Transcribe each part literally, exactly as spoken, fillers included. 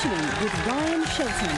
Conditioning with Ryan Shelton.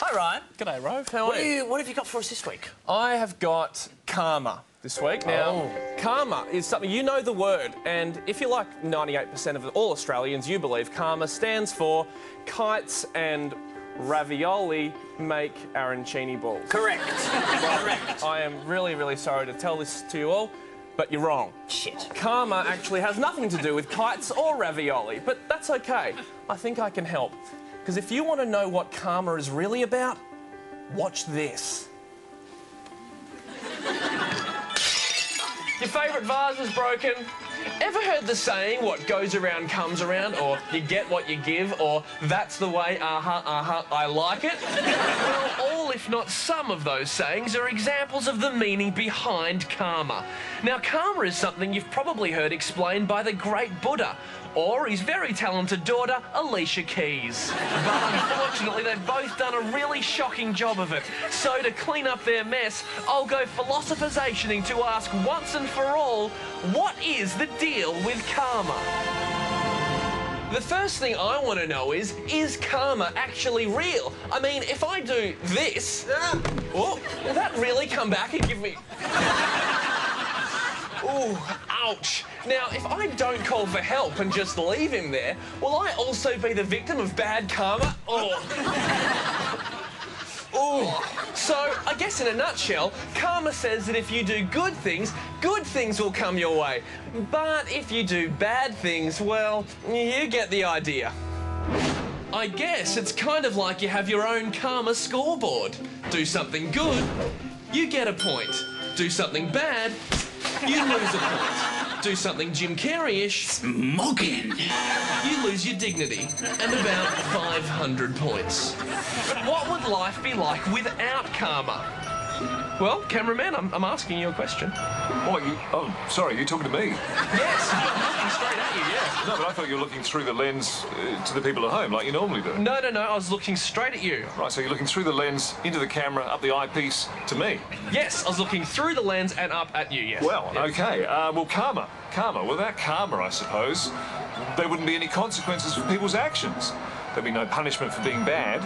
Hi, Ryan. G'day, Rove. How what are you? What have you got for us this week? I have got karma this week. Now, oh. karma is something, you know the word, and if you're like ninety-eight percent of all Australians, you believe karma stands for kites and ravioli make arancini balls. Correct. Correct. I am really, really sorry to tell this to you all, but you're wrong. Shit. Karma actually has nothing to do with kites or ravioli, but that's okay. I think I can help. Because if you want to know what karma is really about, watch this. Your favourite vase is broken. Ever heard the saying, what goes around comes around, or you get what you give, or that's the way, uh-huh, uh-huh, I like it? Well, all if not some of those sayings are examples of the meaning behind karma. Now, karma is something you've probably heard explained by the great Buddha, or his very talented daughter, Alicia Keys. But unfortunately, they've both done a really shocking job of it. So to clean up their mess, I'll go philosophisationing to ask once and for all, what is the deal with karma? The first thing I want to know is, is karma actually real? I mean, if I do this, ah, oh, will that really come back and give me... Ooh, ouch. Now, if I don't call for help and just leave him there, will I also be the victim of bad karma? Oh. Ooh. So, I guess in a nutshell, karma says that if you do good things, good things will come your way. But if you do bad things, well, you get the idea. I guess it's kind of like you have your own karma scoreboard. Do something good, you get a point. Do something bad, you lose a point. Do something Jim Carrey-ish. Smoking. You lose your dignity and about five hundred points. What would life be like without karma? Well, cameraman, I'm, I'm asking you a question. Oh, you, oh, sorry, you're talking to me. Yes, I'm looking straight at you, yeah. No, but I thought you were looking through the lens uh, to the people at home, like you normally do. No, no, no, I was looking straight at you. Right, so you're looking through the lens, into the camera, up the eyepiece, to me. Yes, I was looking through the lens and up at you, yes. Well, yes. OK, uh, well, karma, karma. Without karma, I suppose, there wouldn't be any consequences for people's actions. There'd be no punishment for being bad,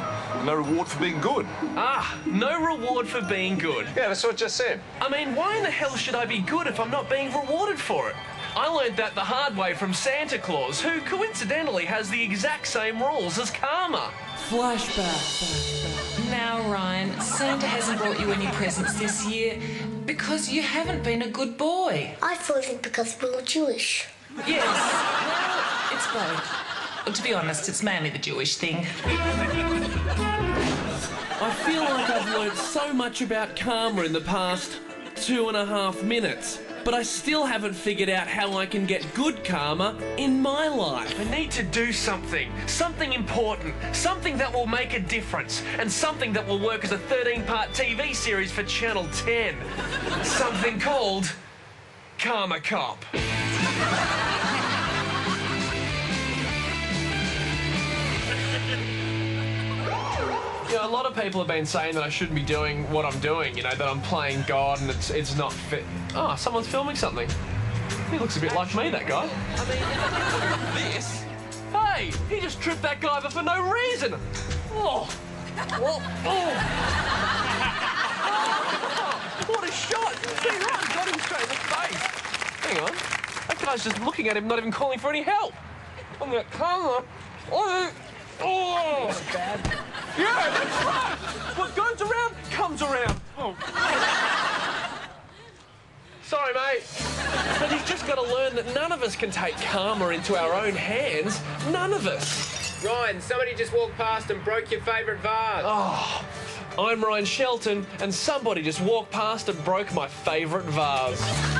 no reward for being good. Ah, no reward for being good. Yeah, that's what I just said. I mean, why in the hell should I be good if I'm not being rewarded for it? I learned that the hard way from Santa Claus, who coincidentally has the exact same rules as karma. Flashback. Now, Ryan, Santa hasn't brought you any presents this year because you haven't been a good boy. I thought it because we were Jewish. Yes. Well, it's both. Well, to be honest, it's mainly the Jewish thing. I feel like I've learnt so much about karma in the past two and a half minutes, but I still haven't figured out how I can get good karma in my life. I need to do something, something important, something that will make a difference, and something that will work as a thirteen-part T V series for Channel ten. Something called Karma Cop. You know, a lot of people have been saying that I shouldn't be doing what I'm doing, you know, that I'm playing God and it's it's not fit. Oh, someone's filming something. He looks a bit like me, that guy. I mean, this. Hey, he just tripped that guy, but for no reason. Oh, oh, oh. What a shot. See, right, got him straight in the face. Hang on. That guy's just looking at him, not even calling for any help. I'm going to come on. Oh, oh. That was bad. Yeah, that's right! What goes around, comes around. Oh. Sorry, mate. But you've just got to learn that none of us can take karma into our own hands. None of us. Ryan, somebody just walked past and broke your favourite vase. Oh, I'm Ryan Shelton, and somebody just walked past and broke my favourite vase.